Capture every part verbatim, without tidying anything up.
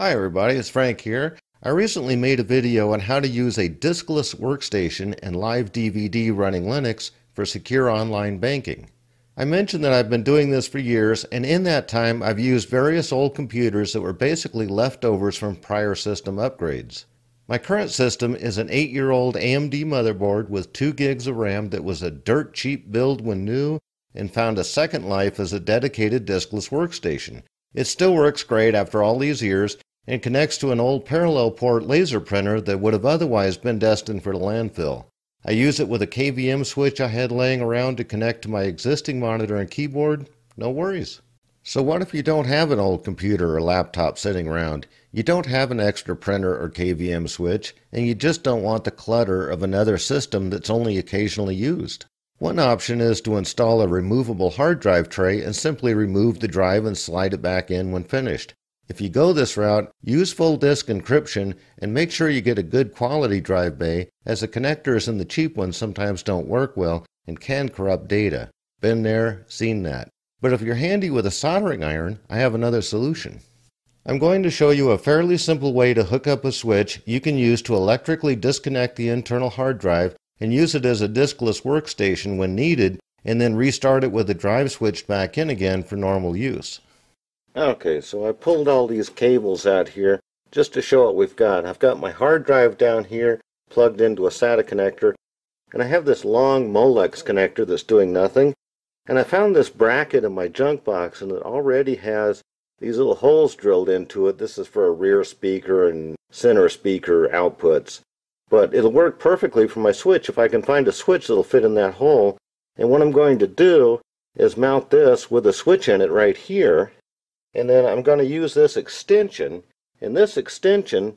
Hi everybody, it's Frank here. I recently made a video on how to use a diskless workstation and live D V D running Linux for secure online banking. I mentioned that I've been doing this for years, and in that time I've used various old computers that were basically leftovers from prior system upgrades. My current system is an eight-year-old A M D motherboard with two gigs of RAM that was a dirt cheap build when new and found a second life as a dedicated diskless workstation. It still works great after all these years and connects to an old parallel port laser printer that would have otherwise been destined for the landfill. I use it with a K V M switch I had laying around to connect to my existing monitor and keyboard. No worries. So what if you don't have an old computer or laptop sitting around? You don't have an extra printer or K V M switch, and you just don't want the clutter of another system that's only occasionally used. One option is to install a removable hard drive tray and simply remove the drive and slide it back in when finished. If you go this route, use full disk encryption and make sure you get a good quality drive bay, as the connectors in the cheap ones sometimes don't work well and can corrupt data. Been there, seen that. But if you're handy with a soldering iron, I have another solution. I'm going to show you a fairly simple way to hook up a switch you can use to electrically disconnect the internal hard drive and use it as a diskless workstation when needed, and then restart it with the drive switched back in again for normal use. Okay, so I pulled all these cables out here just to show what we've got. I've got my hard drive down here plugged into a SATA connector, and I have this long Molex connector that's doing nothing. And I found this bracket in my junk box, and it already has these little holes drilled into it. This is for a rear speaker and center speaker outputs. But it'll work perfectly for my switch if I can find a switch that'll fit in that hole. And what I'm going to do is mount this with a switch in it right here. And then I'm going to use this extension, and this extension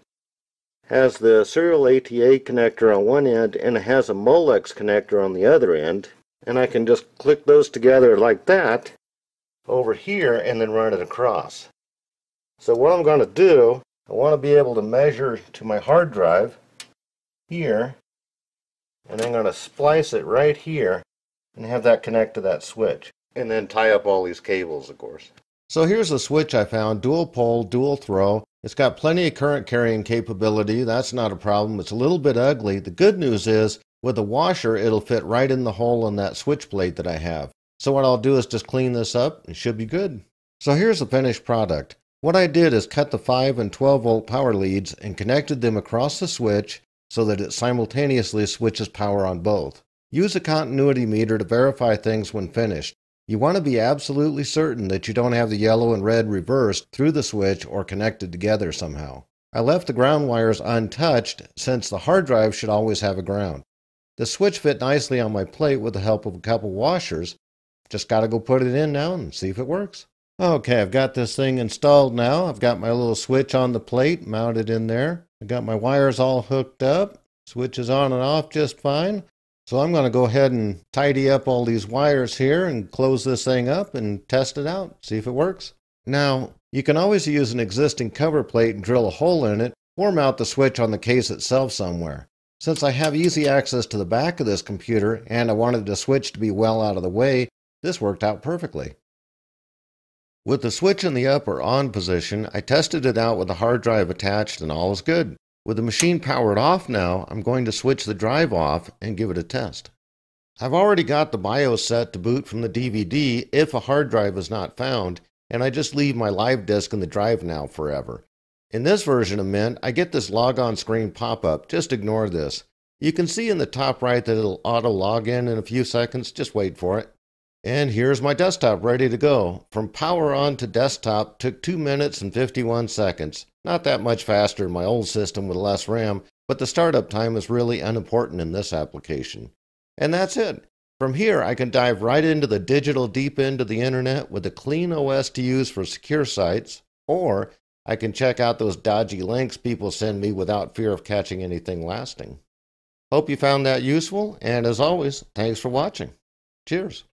has the serial A T A connector on one end, and it has a Molex connector on the other end, and I can just click those together like that over here and then run it across. So what I'm going to do, I want to be able to measure to my hard drive here, and I'm going to splice it right here and have that connect to that switch, and then tie up all these cables, of course. So here's a switch I found, dual pole, dual throw. It's got plenty of current carrying capability. That's not a problem. It's a little bit ugly. The good news is, with a washer, it'll fit right in the hole in that switch blade that I have. So what I'll do is just clean this up. It should be good. So here's the finished product. What I did is cut the five and twelve volt power leads and connected them across the switch so that it simultaneously switches power on both. Use a continuity meter to verify things when finished. You want to be absolutely certain that you don't have the yellow and red reversed through the switch or connected together somehow. I left the ground wires untouched, since the hard drive should always have a ground. The switch fit nicely on my plate with the help of a couple washers. Just gotta go put it in now and see if it works. Okay, I've got this thing installed now. I've got my little switch on the plate mounted in there. I've got my wires all hooked up. Switch is on and off just fine. So I'm going to go ahead and tidy up all these wires here and close this thing up and test it out, see if it works. Now, you can always use an existing cover plate and drill a hole in it, or mount the switch on the case itself somewhere. Since I have easy access to the back of this computer and I wanted the switch to be well out of the way, this worked out perfectly. With the switch in the up or on position, I tested it out with the hard drive attached and all is good. With the machine powered off now, I'm going to switch the drive off and give it a test. I've already got the BIOS set to boot from the D V D if a hard drive is not found, and I just leave my live disk in the drive now forever. In this version of Mint, I get this log on screen pop-up. Just ignore this. You can see in the top right that it'll auto log in in a few seconds. Just wait for it. And here's my desktop ready to go. From power on to desktop took two minutes and fifty-one seconds. Not that much faster than my old system with less RAM, but the startup time is really unimportant in this application. And that's it. From here, I can dive right into the digital deep end of the internet with a clean O S to use for secure sites, or I can check out those dodgy links people send me without fear of catching anything lasting. Hope you found that useful, and as always, thanks for watching. Cheers.